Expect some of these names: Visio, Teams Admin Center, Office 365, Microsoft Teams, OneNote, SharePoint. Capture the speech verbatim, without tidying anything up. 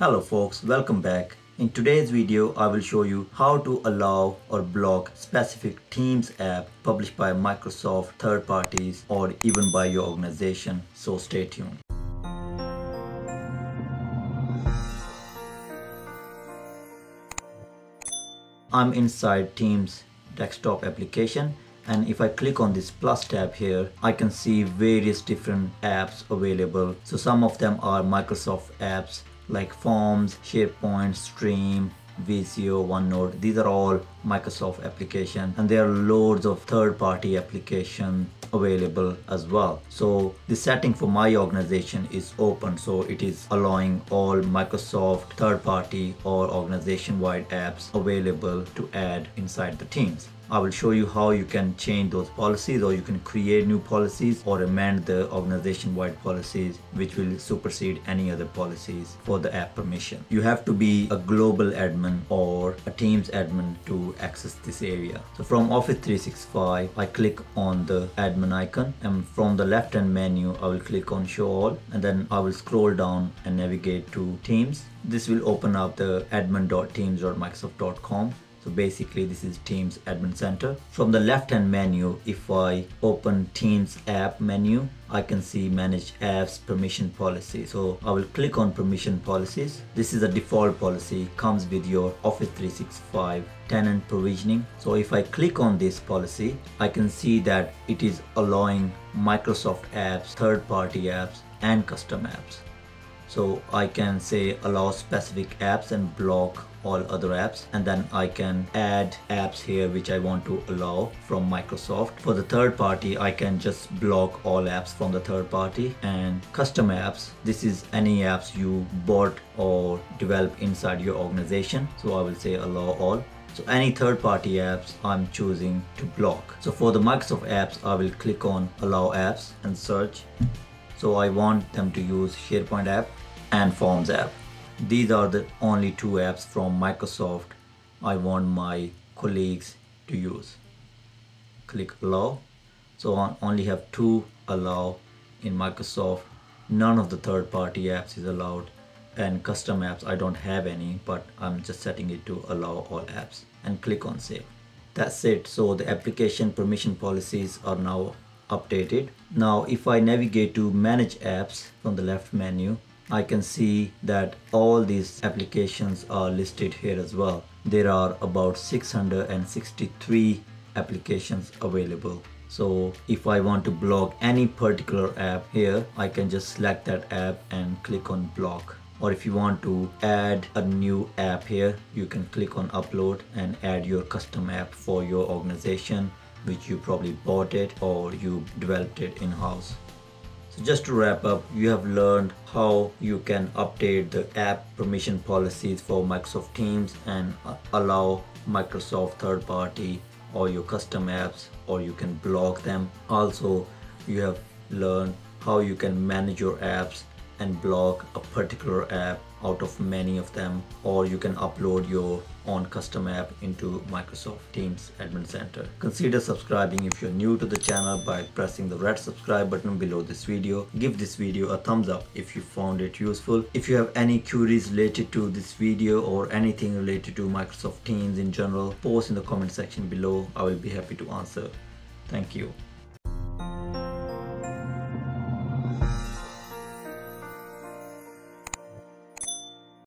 Hello folks, welcome back. In today's video, I will show you how to allow or block specific Teams app published by Microsoft, third parties, or even by your organization. So stay tuned. I'm inside Teams desktop application, and if I click on this plus tab here, I can see various different apps available. So some of them are Microsoft apps like Forms, SharePoint, Stream, Visio, OneNote. These are all Microsoft applications, and there are loads of third-party applications available as well. So the setting for my organization is open, so it is allowing all Microsoft third-party or organization-wide apps available to add inside the Teams. I will show you how you can change those policies, or you can create new policies or amend the organization-wide policies, which will supersede any other policies for the app permission. You have to be a global admin or a Teams admin to access this area. So from Office three sixty-five, I click on the admin icon, and from the left-hand menu, I will click on Show All, and then I will scroll down and navigate to Teams. This will open up the admin dot teams dot microsoft dot com. So basically this is Teams Admin Center. From the left hand menu, if I open Teams app menu, I can see manage apps permission policy. So I will click on permission policies. This is a default policy, comes with your Office three sixty-five tenant provisioning. So if I click on this policy, I can see that it is allowing Microsoft apps, third party apps, and custom apps. So I can say allow specific apps and block all other apps, and then I can add apps here which I want to allow from Microsoft. For the third party, I can just block all apps from the third party. And custom apps, this is any apps you bought or develop inside your organization. So I will say allow all. So any third party apps I'm choosing to block. So for the Microsoft apps, I will click on allow apps and search. So I want them to use SharePoint app and Forms app. These are the only two apps from Microsoft I want my colleagues to use. Click allow. So I only have two allow in Microsoft. None of the third party apps is allowed, and custom apps I don't have any, but I'm just setting it to allow all apps, and click on save. That's it. So the application permission policies are now updated. Now if I navigate to manage apps from the left menu, I can see that all these applications are listed here as well. There are about six hundred sixty-three applications available. So if I want to block any particular app here, I can just select that app and click on block. Or if you want to add a new app here, you can click on upload and add your custom app for your organization, which you probably bought it or you developed it in-house. So just to wrap up, you have learned how you can update the app permission policies for Microsoft Teams and allow Microsoft third party or your custom apps, or you can block them. Also, you have learned how you can manage your apps and block a particular app out of many of them, or you can upload your own custom app into Microsoft Teams Admin Center. Consider subscribing if you're new to the channel by pressing the red subscribe button below this video. Give this video a thumbs up if you found it useful. If you have any queries related to this video or anything related to Microsoft Teams in general, post in the comment section below. I will be happy to answer. Thank you.